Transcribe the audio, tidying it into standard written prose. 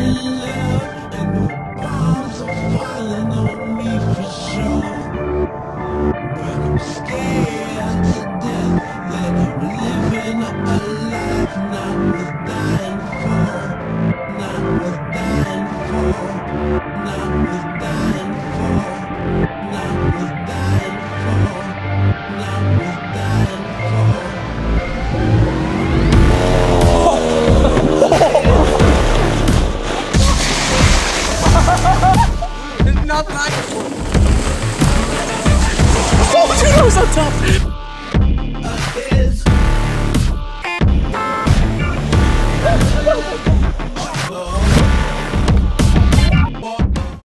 Nothing I can do. Oh, dude, I was on top.